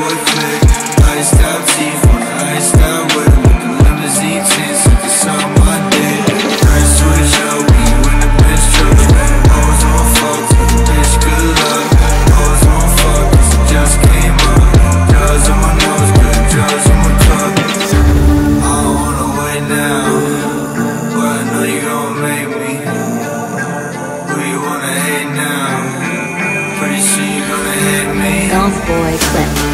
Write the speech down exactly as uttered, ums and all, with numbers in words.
would click. Iced out teeth on the iced out with him. With the limousine tints, like it's on my dick. Nice switch out when you in the bitch truck. Hoes on fuck, with the bitch good luck. Hoes on fuck, cause it just came up. Drugs on my nose, good drugs on my truck. I don't wanna wait now, but I know you gon' make me. Who you wanna hate now? Pretty sure you gonna hit me. Soft boy clip.